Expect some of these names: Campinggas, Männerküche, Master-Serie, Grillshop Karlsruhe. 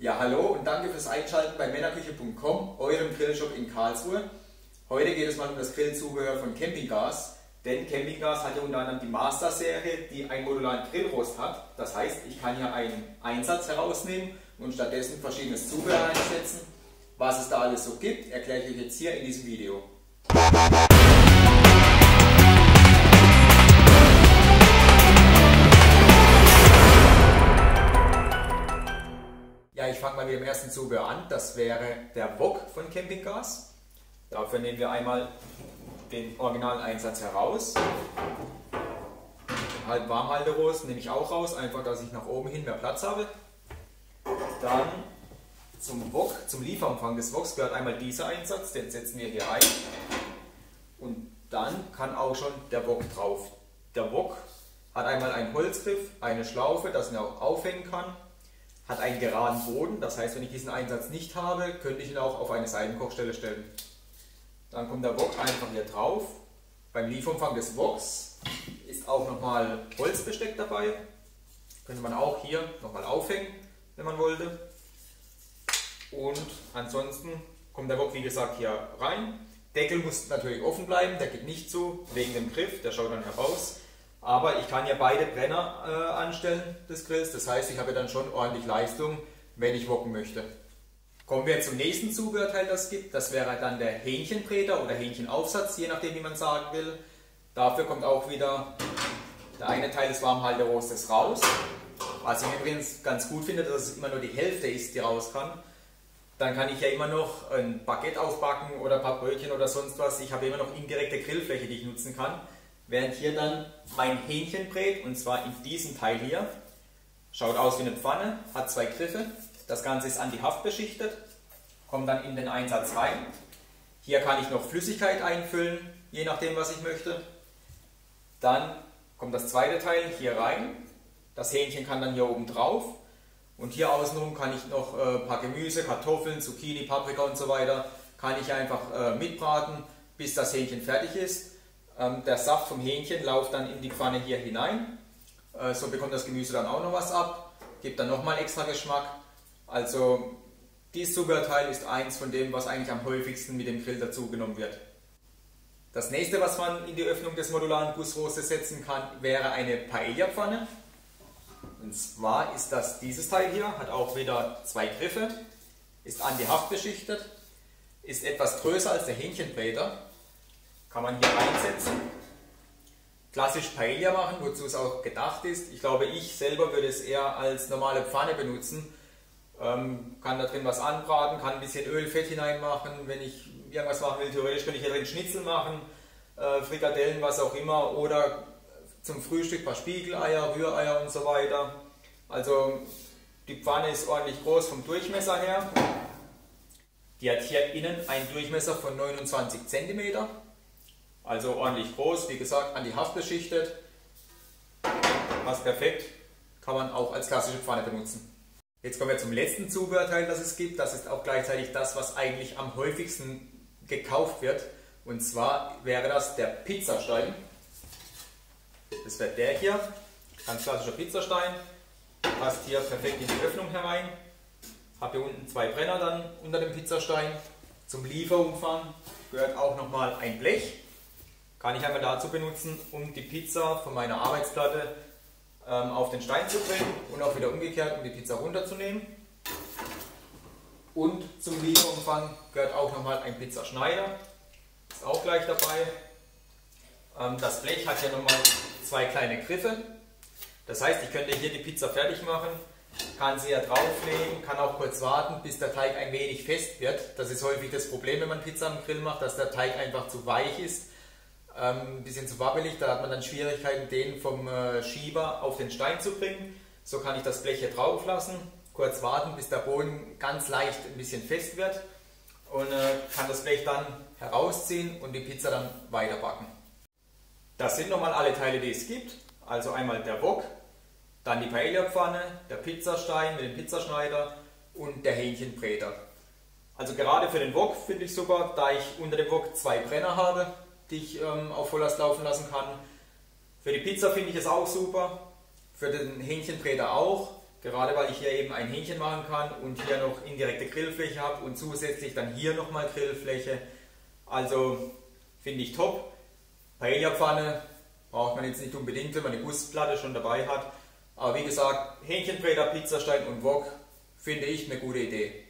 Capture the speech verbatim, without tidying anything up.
Ja, hallo und danke fürs Einschalten bei männerküche punkt com, eurem Grillshop in Karlsruhe. Heute geht es mal um das Grillzubehör von Campinggas, denn Campinggas hat ja unter anderem die Master-Serie, die einen modularen Grillrost hat. Das heißt, ich kann hier einen Einsatz herausnehmen und stattdessen verschiedenes Zubehör einsetzen. Was es da alles so gibt, erkläre ich euch jetzt hier in diesem Video. Ich fange mal mit dem ersten Zubehör an, das wäre der Wok von Campinggas. Dafür nehmen wir einmal den originalen Einsatz heraus. Den halb Warmhalterost nehme ich auch raus, einfach dass ich nach oben hin mehr Platz habe. Dann zum Wok, zum Lieferumfang des Woks gehört einmal dieser Einsatz, den setzen wir hier ein. Und dann kann auch schon der Wok drauf. Der Wok hat einmal einen Holzgriff, eine Schlaufe, dass man auch aufhängen kann. Hat einen geraden Boden, das heißt, wenn ich diesen Einsatz nicht habe, könnte ich ihn auch auf eine Seitenkochstelle stellen. Dann kommt der Wok einfach hier drauf. Beim Lieferumfang des Woks ist auch nochmal Holzbesteck dabei. Könnte man auch hier nochmal aufhängen, wenn man wollte. Und ansonsten kommt der Wok, wie gesagt, hier rein. Deckel muss natürlich offen bleiben, der geht nicht zu, wegen dem Griff, der schaut dann heraus. Aber ich kann ja beide Brenner äh, anstellen des Grills, das heißt, ich habe dann schon ordentlich Leistung, wenn ich wokken möchte. Kommen wir zum nächsten Zubehörteil, das es gibt. Das wäre dann der Hähnchenbräter oder Hähnchenaufsatz, je nachdem wie man sagen will. Dafür kommt auch wieder der eine Teil des Warmhalterostes raus. Was ich übrigens ganz gut finde, dass es immer nur die Hälfte ist, die raus kann. Dann kann ich ja immer noch ein Baguette aufbacken oder ein paar Brötchen oder sonst was. Ich habe immer noch indirekte Grillfläche, die ich nutzen kann. Während hier dann mein Hähnchen brät, und zwar in diesem Teil hier, schaut aus wie eine Pfanne, hat zwei Griffe, das Ganze ist antihaft beschichtet, kommt dann in den Einsatz rein. Hier kann ich noch Flüssigkeit einfüllen, je nachdem was ich möchte. Dann kommt das zweite Teil hier rein, das Hähnchen kann dann hier oben drauf und hier außenrum kann ich noch ein paar Gemüse, Kartoffeln, Zucchini, Paprika und so weiter, kann ich einfach mitbraten, bis das Hähnchen fertig ist. Der Saft vom Hähnchen läuft dann in die Pfanne hier hinein. So bekommt das Gemüse dann auch noch was ab, gibt dann nochmal extra Geschmack. Also dieses Zubehörteil ist eins von dem, was eigentlich am häufigsten mit dem Grill dazu genommen wird. Das nächste, was man in die Öffnung des modularen Gussrostes setzen kann, wäre eine Paella-Pfanne. Und zwar ist das dieses Teil hier, hat auch wieder zwei Griffe, ist antihaft beschichtet, ist etwas größer als der Hähnchenbräter. Kann man hier reinsetzen, klassisch Paella machen, wozu es auch gedacht ist. Ich glaube, ich selber würde es eher als normale Pfanne benutzen. Ähm, kann da drin was anbraten, kann ein bisschen Öl, Fett hineinmachen, wenn ich irgendwas machen will. Theoretisch könnte ich hier drin Schnitzel machen, äh, Frikadellen, was auch immer. Oder zum Frühstück ein paar Spiegeleier, Rühreier und so weiter. Also die Pfanne ist ordentlich groß vom Durchmesser her. Die hat hier innen einen Durchmesser von neunundzwanzig Zentimeter. Also ordentlich groß, wie gesagt, antihaft beschichtet, passt perfekt, kann man auch als klassische Pfanne benutzen. Jetzt kommen wir zum letzten Zubehörteil, das es gibt. Das ist auch gleichzeitig das, was eigentlich am häufigsten gekauft wird. Und zwar wäre das der Pizzastein. Das wäre der hier, ganz klassischer Pizzastein, passt hier perfekt in die Öffnung herein. Habt ihr unten zwei Brenner dann unter dem Pizzastein. Zum Lieferumfang gehört auch nochmal ein Blech. Kann ich einmal dazu benutzen, um die Pizza von meiner Arbeitsplatte ähm, auf den Stein zu bringen und auch wieder umgekehrt, um die Pizza runterzunehmen. Und zum Lieferumfang gehört auch nochmal ein Pizzaschneider, ist auch gleich dabei. Ähm, das Blech hat ja nochmal zwei kleine Griffe, das heißt, ich könnte hier die Pizza fertig machen, kann sie ja drauflegen, kann auch kurz warten, bis der Teig ein wenig fest wird. Das ist häufig das Problem, wenn man Pizza am Grill macht, dass der Teig einfach zu weich ist. Ein bisschen zu wabbelig, da hat man dann Schwierigkeiten, den vom Schieber auf den Stein zu bringen. So kann ich das Blech hier drauf lassen, kurz warten, bis der Boden ganz leicht ein bisschen fest wird und kann das Blech dann herausziehen und die Pizza dann weiterbacken. Das sind nochmal alle Teile, die es gibt. Also einmal der Wok, dann die Paella-Pfanne, der Pizzastein mit dem Pizzaschneider und der Hähnchenbräter. Also gerade für den Wok finde ich super, da ich unter dem Wok zwei Brenner habe, die ich ähm, auf Volllast laufen lassen kann. Für die Pizza finde ich es auch super, für den Hähnchenbräter auch. Gerade weil ich hier eben ein Hähnchen machen kann und hier noch indirekte Grillfläche habe und zusätzlich dann hier nochmal Grillfläche. Also finde ich top. Paella-Pfanne braucht man jetzt nicht unbedingt, wenn man eine Gussplatte schon dabei hat. Aber wie gesagt, Hähnchenbräter, Pizzastein und Wok finde ich eine gute Idee.